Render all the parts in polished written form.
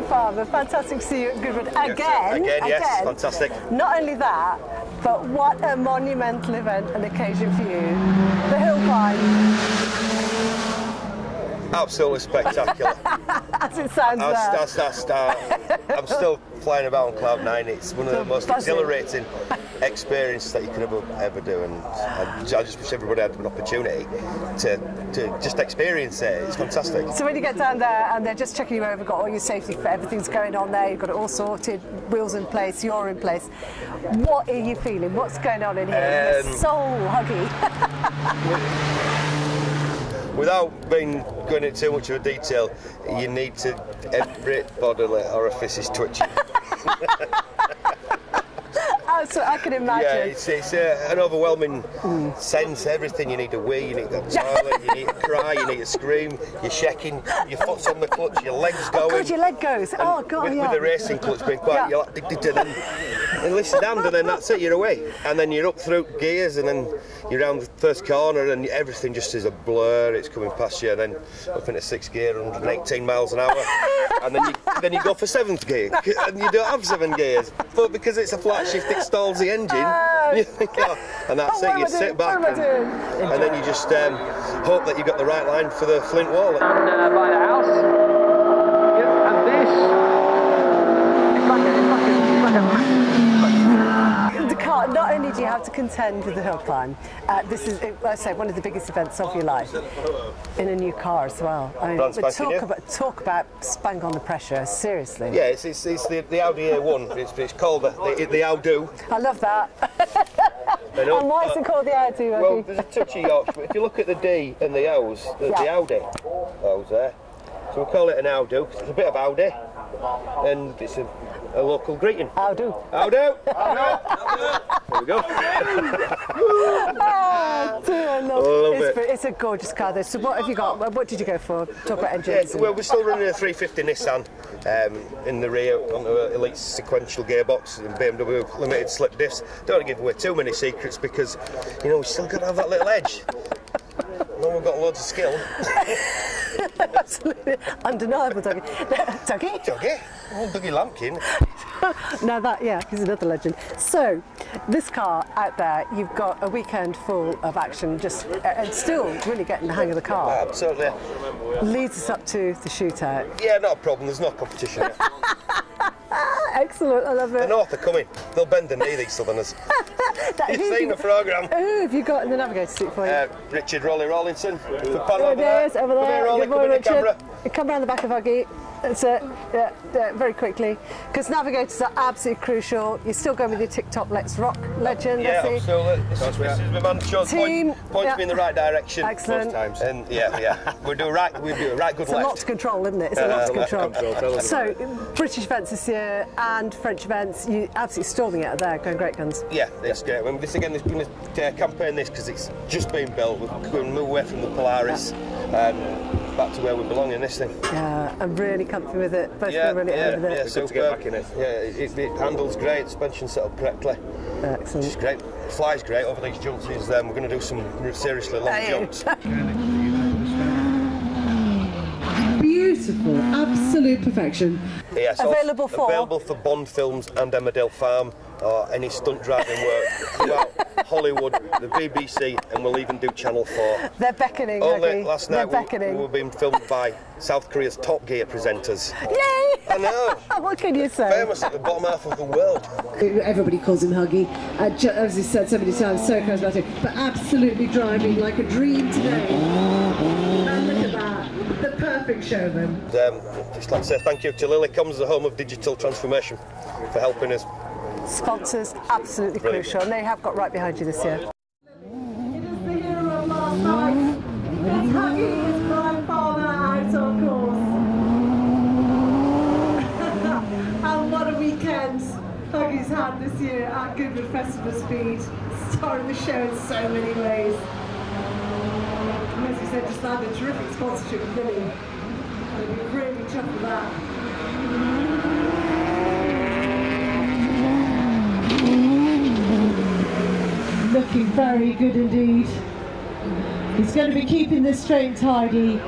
Emmerdale Farm, a fantastic see you at Goodwood again. Yes, again, yes, fantastic. Not only that, but what a monumental event and occasion for you. The hill climb. Absolutely spectacular. As it sounds. I'm still flying about on cloud nine. It's one of the most exhilarating experiences that you can ever do, and I just wish everybody had an opportunity to just experience it. It's fantastic. So when you get down there and they're just checking you over, got all your safety, everything's going on there, you've got it all sorted, wheels in place, you're in place. What are you feeling? What's going on in here? You're so huggy. Without going into too much of a detail, you need to every bodily orifice is twitching. So I can imagine. Yeah, it's an overwhelming sense. Everything you need to wee, you need to toilet, you need to cry, you need to scream. You're shaking. Your foot's on the clutch. Your leg's going. Oh God, your leg goes. Oh God, with the racing clutch being quiet, you're like, enlist your hand, and then that's it. You're away, and then you're up through gears, and then you're around the first corner, and everything just is a blur. It's coming past you, and then up into sixth gear, 118 miles an hour, and then you go for seventh gear, and you don't have 7 gears, but because it's a flat shift, it stalls the engine. You think, oh, and that's it. You sit back, and then you just hope that you've got the right line for the flint wall. And by the house, and this, it's like a not only do you have to contend with the hill climb, this is, I say, one of the biggest events of your life, in a new car as well. I mean, talk about spank on the pressure, seriously. Yeah, it's the Audi A1, it's called the Audi. I love that. And why is it called the Audi? Well, there's a touch of Yorkshire, but if you look at the D and the O's, there's the Audi. O's there. So we call it an Audi, because it's a bit of Audi, and it's a local greeting. I'll do. I'll do. There we go. Oh, dear, I love it. It's a gorgeous car, though. So what have you got? What did you go for? Talk about engines. Yeah, well, we're still running a 350 Nissan in the rear on the Elite sequential gearbox and BMW limited slip diffs. Don't want to give away too many secrets because, you know, we've still got to have that little edge. No, we've got loads of skill. Absolutely undeniable, Dougie. Dougie? Dougie? Oh, Dougie Lampkin. Now that, yeah, he's another legend. So, this car out there, you've got a weekend full of action, just and still really getting the hang of the car. Absolutely. Leads us up to the shootout. Yeah, not a problem. There's no competition here. Excellent, I love it. The North are coming. They'll bend the knee, these Southerners. You've seen the programme. Who have you got in the navigator seat for you? Richard Rolly Rollinson. There it is, over there. Come in, Richard. Come round the back of Huggy. That's it. Yeah, very quickly. Because navigators are absolutely crucial. You're still going with your TikTok Let's Rock legend. Yeah, absolutely. This is my man, Charles Points. Points me in the right direction. Excellent. Times. And yeah. We'll do a right good left. It's a lot to control, isn't it? It's a lot to control. So, British events this year and French events, you're absolutely storming it out there, going great guns. Yeah, it's great. I mean, this we're going to campaign this because it's just been built. We're going to move away from the Polaris. Back to where we belong in this thing. Yeah, I'm really comfy with it. Both really over there. It's good to get back in it. Yeah, it handles great, suspension set up correctly. Excellent. It's great. Flies great over these jumps. We're going to do some seriously long jumps. Beautiful, absolute perfection. Yeah, so available for Bond films and Emmerdale Farm or any stunt driving work throughout Hollywood, the BBC, and we'll even do Channel 4. They're beckoning. Only last night we were being filmed by South Korea's Top Gear presenters. Yay! I know. What can you say? Famous at the bottom half of the world. Everybody calls him Huggy. As he said so many times, so charismatic, but absolutely driving like a dream today. And look at that, the perfect showman. Just like to say thank you to Lily Comms, the home of digital transformation, for helping us. Sponsors, absolutely crucial, and they have got right behind you this year. It is the hero of last night. It's Huggy, it's Brian Farmer out on course. And what a weekend Huggy's had this year at Goodwood Festival Speed. Starring the show in so many ways. And as you said, just had a terrific sponsorship with Lily. And we're really chuffed with that. Looking very good indeed. He's going to be keeping this straight and tidy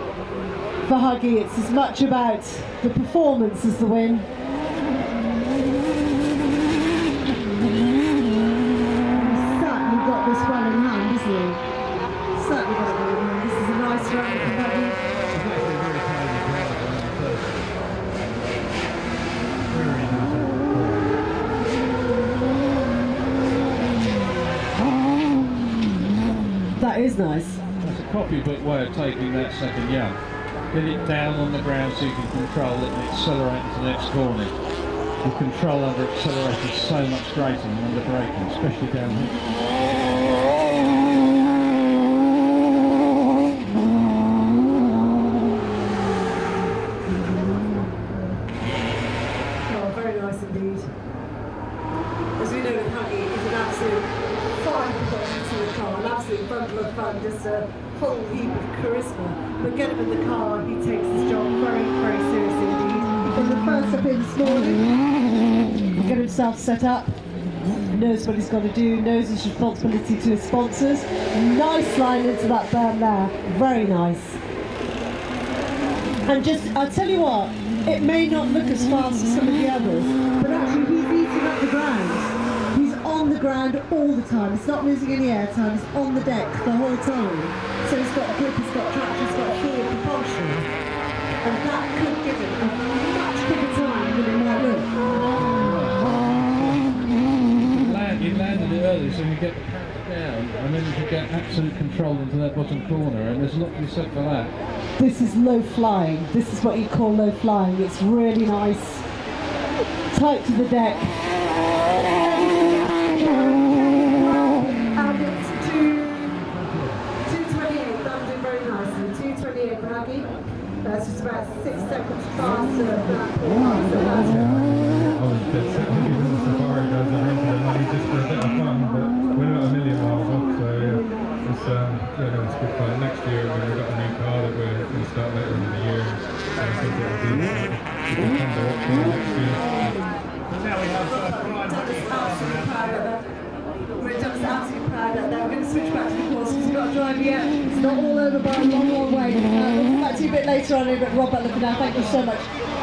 for Huggy. It's as much about the performance as the win. He's certainly got this one in hand, isn't he? He's certainly got it in hand. This is a nice round for Huggy. That is nice. That's a copybook way of taking that second jump. Get it down on the ground so you can control it and accelerate into the next corner. The control under acceleration is so much greater than under braking, especially down here. Oh, very nice indeed. As we know with Huggy, it's an absolute bundle of fun, just a whole heap of charisma. But get him in the car, he takes his job very, very seriously indeed. From the first up in this morning, he'll get himself set up, knows what he's got to do, knows his responsibility to his sponsors. Nice line into that burn there, very nice. And just, I'll tell you what, it may not look as fast as some of the others, but actually he's beating up the ground. On the ground all the time, it's not losing any air time, it's on the deck the whole time. So it's got a grip, it's got traction, it's got forward propulsion. And that could give it a much quicker time than it might look. You landed it early so you get the pads down and then you can get absolute control into that bottom corner, and there's a lot to be said for that. This is low flying, this is what you call low flying, it's really nice. Tight to the deck. That's just about 6 seconds faster than that. I was dead set when he was in the safari, guys, I rented that money just for a bit of fun, but we're not a million miles off, so yeah, it's good fun. Next year, we've got a new car that we're going to start later in the year, so I think it'll be good fun to watch next year. Now we have We're just absolutely proud of that. We're going to switch back to the course because we've got to drive yet. It's not all over by a long, long way. A bit later on over at Rob Butler for now. Thank you so much.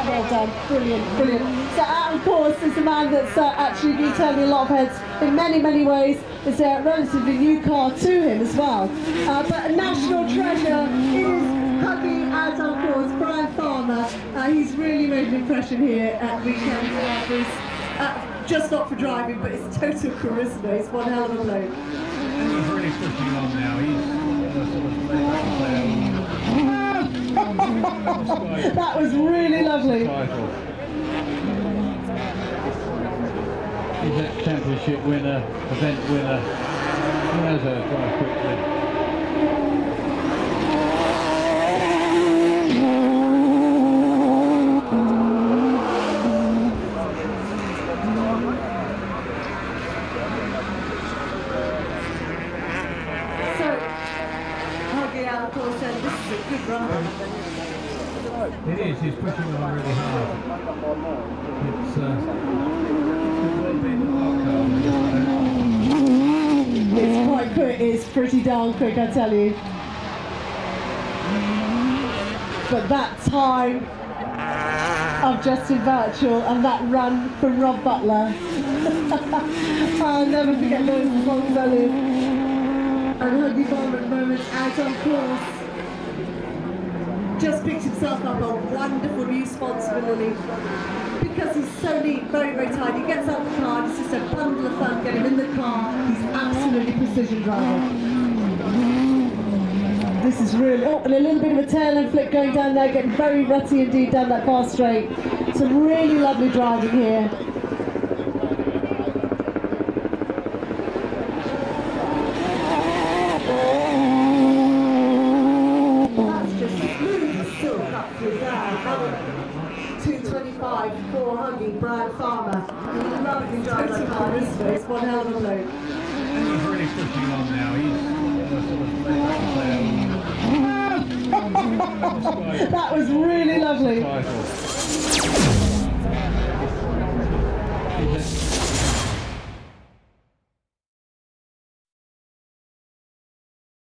Well done. Brilliant, brilliant. So Adam Corse is the man that's actually been turning a lot of heads in many, many ways. It's a relatively new car to him as well. But a national treasure is Huggy Adam Corse, Brian Farmer. He's really made an impression here at Weekend Drivers. Just not for driving, but it's total charisma. It's one hell of a bloke. He's really pushing on now. He's that was really lovely. He's a championship winner, event winner. He knows how to drive quickly. So, Huggy Adam Corse said this is a good run. It is, he's pushing on really hard. It's it's quite quick, it's pretty darn quick, I tell you. But that time of Justin Bartschel and that run from Rob Butler. I'll never forget those from Paul Bellin and Huggy Barber moments out on course. Just picked himself up a wonderful new sponsor for Lily because he's so neat, very, very tidy. He gets out the car, it's just a bundle of fun. Get him in the car, he's absolutely precision driving. This is really, oh, and a little bit of a tail end flip going down there, getting very rutty indeed down that far straight. Some really lovely driving here. Brian Farmer, he's lovely driver of cars, it's one hell of a bloke. He's really pushing on now, he's that was really lovely.